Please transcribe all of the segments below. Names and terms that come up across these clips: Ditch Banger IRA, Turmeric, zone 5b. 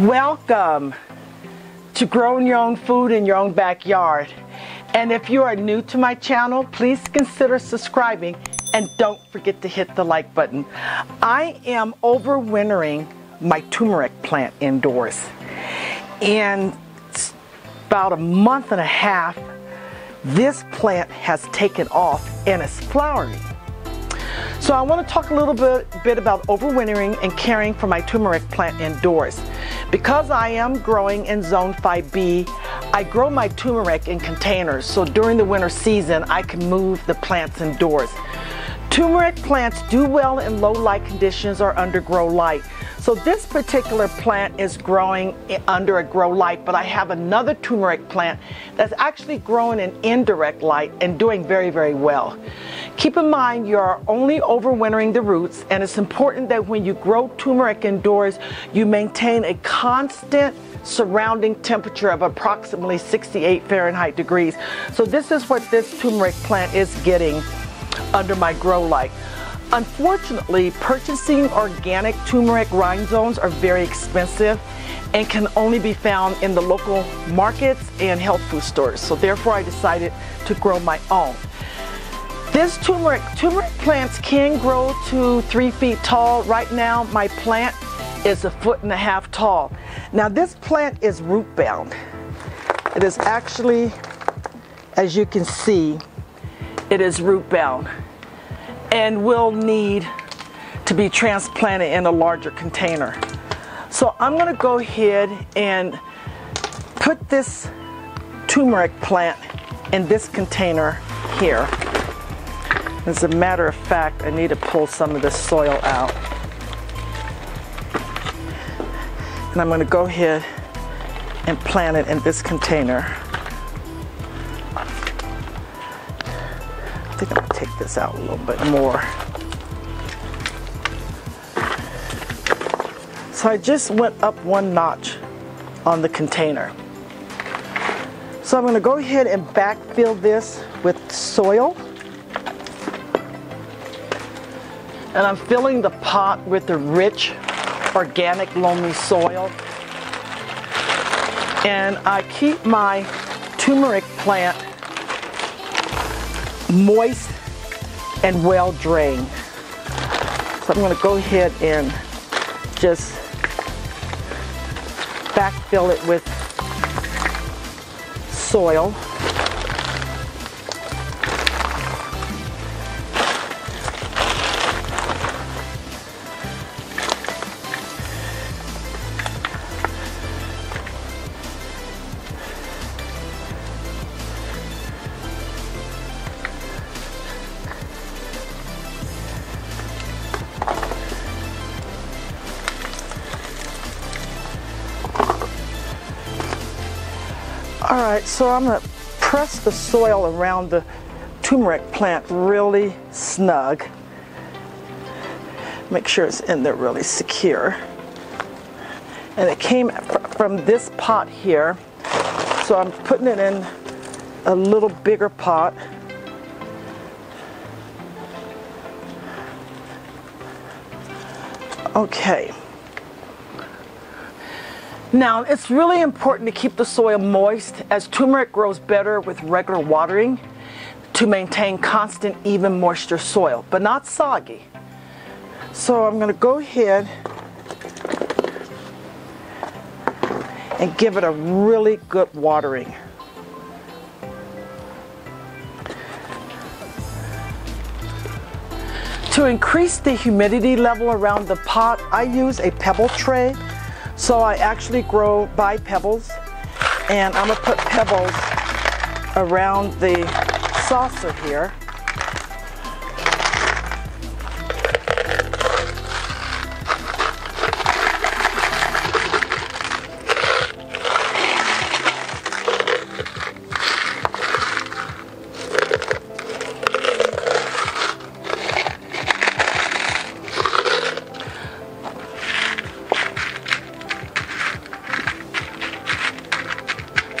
Welcome to growing your own food in your own backyard. And if you are new to my channel, please consider subscribing and don't forget to hit the like button. I am overwintering my turmeric plant indoors. In about a month and a half, this plant has taken off and is flowering. So I want to talk a little bit about overwintering and caring for my turmeric plant indoors. Because I am growing in Zone 5B, I grow my turmeric in containers, so during the winter season I can move the plants indoors. Turmeric plants do well in low light conditions or under grow light. So this particular plant is growing under a grow light, but I have another turmeric plant that's actually growing in indirect light and doing very, very well. Keep in mind, you're only overwintering the roots, and it's important that when you grow turmeric indoors, you maintain a constant surrounding temperature of approximately 68 Fahrenheit degrees. So this is what this turmeric plant is getting under my grow light. Unfortunately, purchasing organic turmeric rhinestones are very expensive and can only be found in the local markets and health food stores. So therefore I decided to grow my own. This turmeric plants can grow to 3 feet tall. Right now my plant is 1.5 feet tall. Now this plant is root bound. It is actually, as you can see, it is root bound and will need to be transplanted in a larger container. So I'm going to go ahead and put this turmeric plant in this container here. As a matter of fact, I need to pull some of this soil out. And I'm going to go ahead and plant it in this container. I think I'll take this out a little bit more. So I just went up one notch on the container. So I'm going to go ahead and backfill this with soil. And I'm filling the pot with the rich organic loamy soil. And I keep my turmeric plant moist and well drained. So I'm going to go ahead and just backfill it with soil. Alright, so I'm going to press the soil around the turmeric plant really snug. Make sure it's in there really secure. And it came from this pot here, so I'm putting it in a little bigger pot. Okay. Now, it's really important to keep the soil moist as turmeric grows better with regular watering to maintain constant, even moisture soil, but not soggy. So I'm going to go ahead and give it a really good watering. To increase the humidity level around the pot, I use a pebble tray. So I actually grow by pebbles, and I'm gonna put pebbles around the saucer here.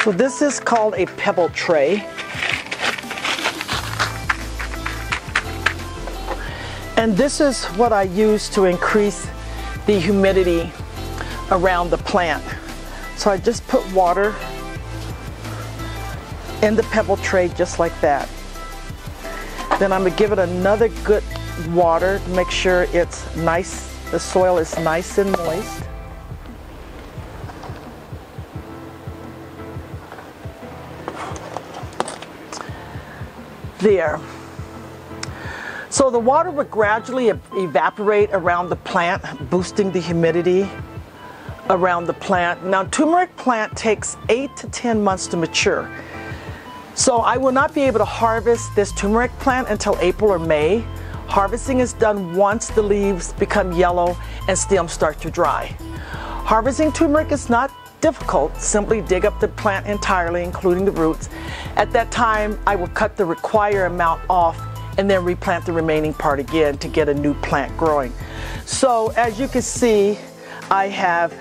So this is called a pebble tray. And this is what I use to increase the humidity around the plant. So I just put water in the pebble tray just like that. Then I'm gonna give it another good water to make sure it's nice, the soil is nice and moist. There. So the water would gradually evaporate around the plant, boosting the humidity around the plant. Now, turmeric plant takes 8 to 10 months to mature. So I will not be able to harvest this turmeric plant until April or May. Harvesting is done once the leaves become yellow and stems start to dry. Harvesting turmeric is not difficult. Simply dig up the plant entirely, including the roots. At that time, I will cut the required amount off and then replant the remaining part again to get a new plant growing. So as you can see, I have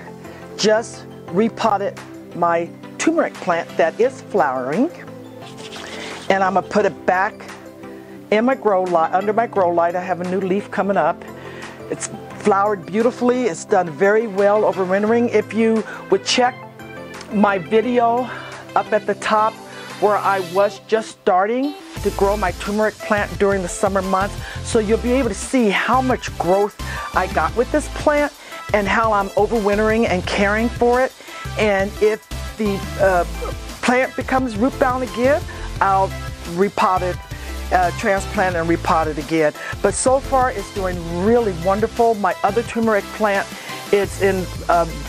just repotted my turmeric plant that is flowering, and I'm gonna put it back in my grow light, under my grow light. I have a new leaf coming up. It's flowered beautifully. It's done very well over wintering. If you would check my video up at the top where I was just starting to grow my turmeric plant during the summer months, so you'll be able to see how much growth I got with this plant and how I'm overwintering and caring for it. And if the plant becomes root bound again, I'll repot it, transplant and repot it again. But so far it's doing really wonderful. My other turmeric plant is in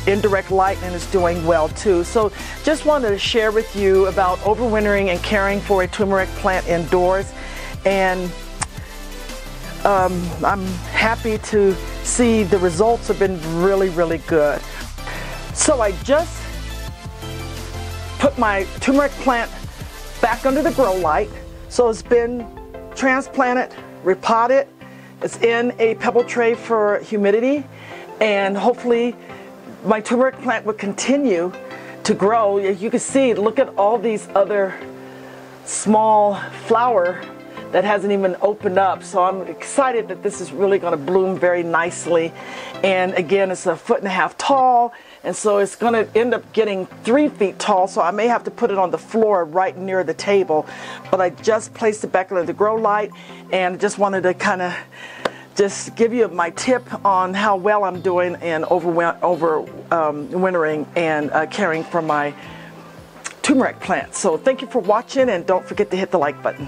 indirect light and it's doing well too. So just wanted to share with you about overwintering and caring for a turmeric plant indoors. And I'm happy to see the results have been really, really good. So I just put my turmeric plant back under the grow light. So it's been transplanted, repotted. It's in a pebble tray for humidity, and hopefully my turmeric plant will continue to grow. As you can see, look at all these other small flower that hasn't even opened up. So I'm excited that this is really gonna bloom very nicely. And again, it's 1.5 feet tall, and so it's gonna end up getting 3 feet tall, so I may have to put it on the floor right near the table. But I just placed it back under the grow light, and just wanted to kinda just give you my tip on how well I'm doing in overwintering and caring for my turmeric plant. So thank you for watching, and don't forget to hit the like button.